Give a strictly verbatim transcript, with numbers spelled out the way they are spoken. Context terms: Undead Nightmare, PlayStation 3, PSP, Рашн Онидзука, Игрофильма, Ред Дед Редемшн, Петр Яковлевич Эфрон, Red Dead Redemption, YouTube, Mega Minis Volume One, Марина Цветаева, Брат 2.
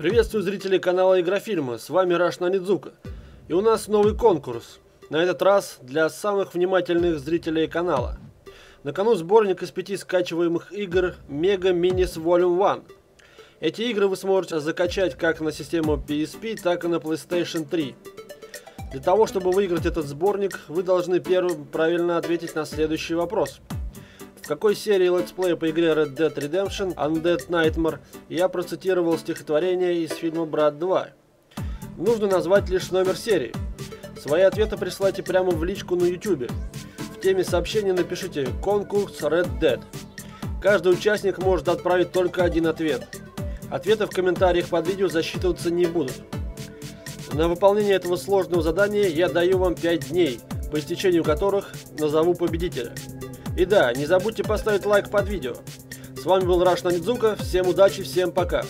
Приветствую зрителей канала Игрофильма, с вами Рашн Онидзука. И у нас новый конкурс, на этот раз для самых внимательных зрителей канала. На кону сборник из пяти скачиваемых игр Mega Minis Volume One. Эти игры вы сможете закачать как на систему пи эс пи, так и на PlayStation три. Для того, чтобы выиграть этот сборник, вы должны первым правильно ответить на следующий вопрос. В какой серии летсплея по игре Red Dead Redemption Undead Nightmare я процитировал стихотворение из фильма Брат два? Нужно назвать лишь номер серии. Свои ответы присылайте прямо в личку на YouTube. В теме сообщения напишите «Конкурс Red Dead». Каждый участник может отправить только один ответ. Ответы в комментариях под видео засчитываться не будут. На выполнение этого сложного задания я даю вам пять дней, по истечению которых назову победителя. И да, не забудьте поставить лайк под видео. С вами был Рашн Онидзука, всем удачи, всем пока!